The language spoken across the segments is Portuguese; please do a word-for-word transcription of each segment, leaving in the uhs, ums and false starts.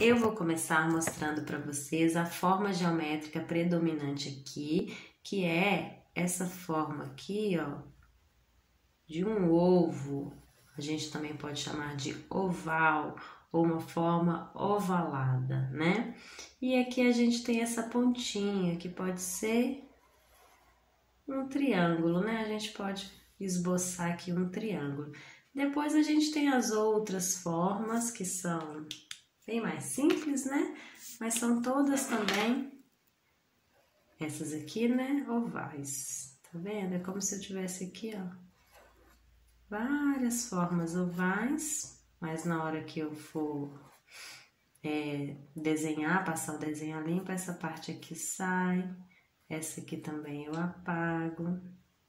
Eu vou começar mostrando para vocês a forma geométrica predominante aqui, que é essa forma aqui, ó, de um ovo. A gente também pode chamar de oval ou uma forma ovalada, né? E aqui a gente tem essa pontinha que pode ser um triângulo, né? A gente pode esboçar aqui um triângulo. Depois a gente tem as outras formas que são bem mais simples, né? Mas são todas também, essas aqui, né? Ovais. Tá vendo? É como se eu tivesse aqui, ó, várias formas ovais, mas na hora que eu for é, desenhar, passar o desenho limpo, essa parte aqui sai, essa aqui também eu apago,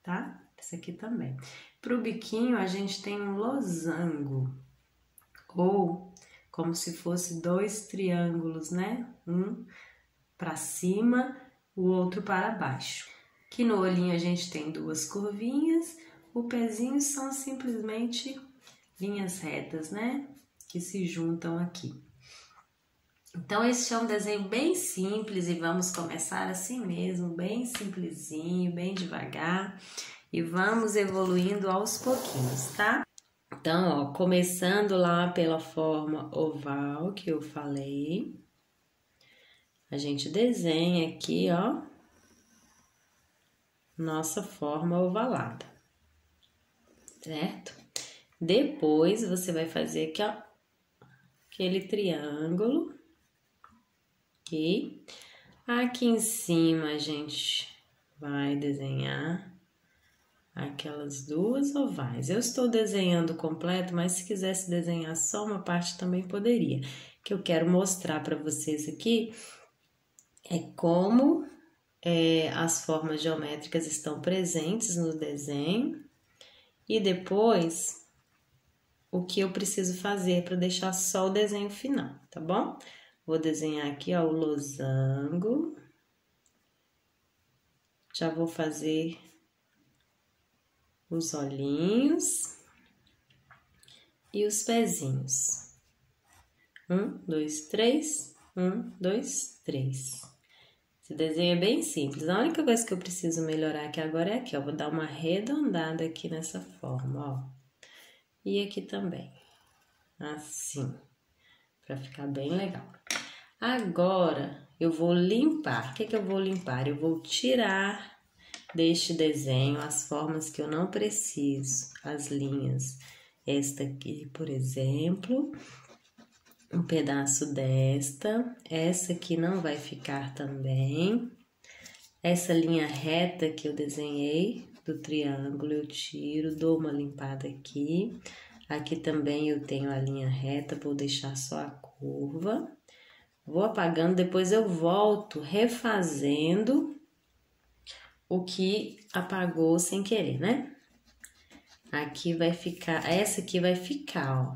tá? Essa aqui também. Pro biquinho, a gente tem um losango, ou como se fosse dois triângulos, né? Um para cima, o outro para baixo. Aqui no olhinho a gente tem duas curvinhas, o pezinho são simplesmente linhas retas, né? Que se juntam aqui. Então, este é um desenho bem simples e vamos começar assim mesmo, bem simplesinho, bem devagar. E vamos evoluindo aos pouquinhos, tá? Então, ó, começando lá pela forma oval que eu falei. A gente desenha aqui, ó, nossa forma ovalada, certo? Depois, você vai fazer aqui, ó, aquele triângulo. Aqui. Aqui em cima, a gente vai desenhar aquelas duas ovais. Eu estou desenhando completo, mas se quisesse desenhar só uma parte também poderia. O que eu quero mostrar para vocês aqui é como é, as formas geométricas estão presentes no desenho e depois o que eu preciso fazer para deixar só o desenho final, tá bom? Vou desenhar aqui, ó, o losango. Já vou fazer os olhinhos e os pezinhos. Um, dois, três. Um, dois, três. Esse desenho é bem simples. A única coisa que eu preciso melhorar aqui agora é aqui, ó. Vou dar uma arredondada aqui nessa forma, ó. E aqui também. Assim. Pra ficar bem legal. Agora, eu vou limpar. O que que eu vou limpar? Eu vou tirar deste desenho as formas que eu não preciso, as linhas. Esta aqui, por exemplo, um pedaço desta, essa aqui não vai ficar também. Essa linha reta que eu desenhei do triângulo eu tiro, dou uma limpada aqui. Aqui também eu tenho a linha reta, vou deixar só a curva. Vou apagando, depois eu volto refazendo o que apagou sem querer, né? Aqui vai ficar, essa aqui vai ficar, ó.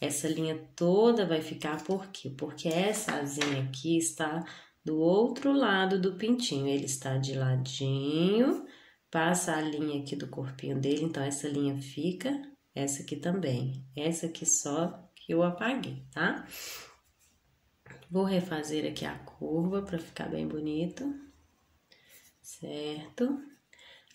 Essa linha toda vai ficar por quê? Porque essa asinha aqui está do outro lado do pintinho. Ele está de ladinho, passa a linha aqui do corpinho dele, então essa linha fica, essa aqui também. Essa aqui só que eu apaguei, tá? Vou refazer aqui a curva para ficar bem bonito. Certo?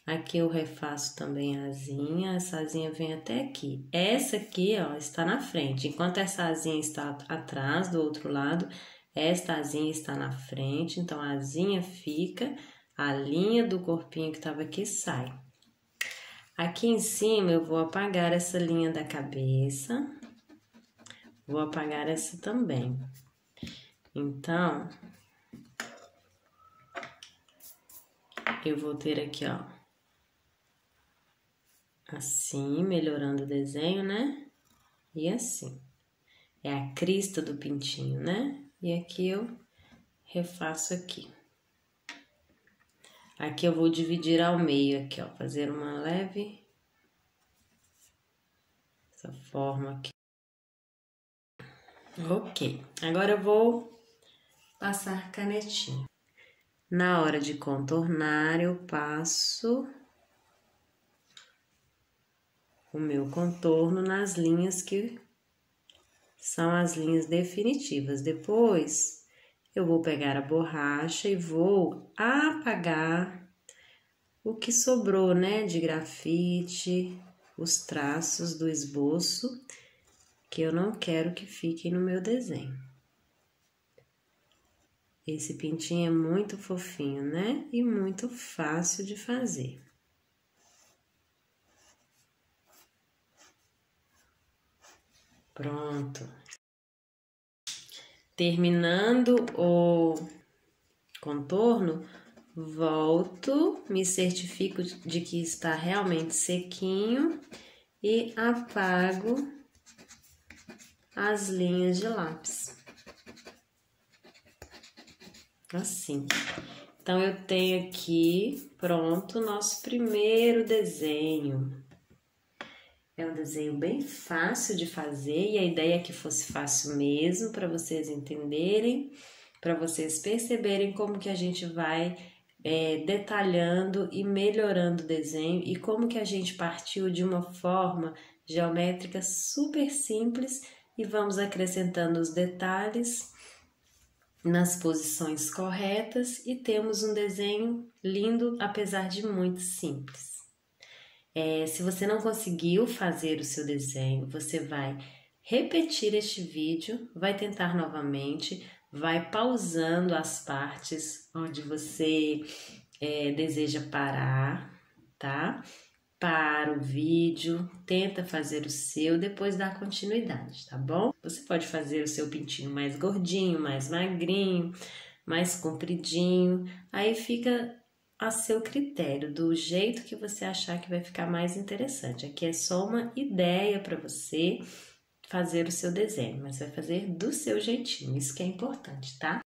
Aqui eu refaço também a asinha, essa asinha vem até aqui. Essa aqui, ó, está na frente, enquanto essa asinha está atrás do outro lado, esta asinha está na frente, então a asinha fica, a linha do corpinho que estava aqui sai. Aqui em cima eu vou apagar essa linha da cabeça, vou apagar essa também. Então, eu vou ter aqui, ó, assim, melhorando o desenho, né? E assim. É a crista do pintinho, né? E aqui eu refaço aqui. Aqui eu vou dividir ao meio aqui, ó, fazer uma leve... Essa forma aqui. Ok. Agora eu vou passar canetinha. Na hora de contornar, eu passo o meu contorno nas linhas que são as linhas definitivas. Depois, eu vou pegar a borracha e vou apagar o que sobrou, né, de grafite, os traços do esboço, que eu não quero que fiquem no meu desenho. Esse pintinho é muito fofinho, né? E muito fácil de fazer. Pronto. Terminando o contorno, volto, me certifico de que está realmente sequinho e apago as linhas de lápis. Assim. Então, eu tenho aqui, pronto, o nosso primeiro desenho. É um desenho bem fácil de fazer e a ideia é que fosse fácil mesmo, para vocês entenderem, para vocês perceberem como que a gente vai é, detalhando e melhorando o desenho e como que a gente partiu de uma forma geométrica super simples e vamos acrescentando os detalhes nas posições corretas e temos um desenho lindo, apesar de muito simples. É, se você não conseguiu fazer o seu desenho, você vai repetir este vídeo, vai tentar novamente, vai pausando as partes onde você é, deseja parar, tá? Para o vídeo, tenta fazer o seu, depois dá continuidade, tá bom? Você pode fazer o seu pintinho mais gordinho, mais magrinho, mais compridinho, aí fica a seu critério, do jeito que você achar que vai ficar mais interessante. Aqui é só uma ideia para você fazer o seu desenho, mas vai fazer do seu jeitinho, isso que é importante, tá?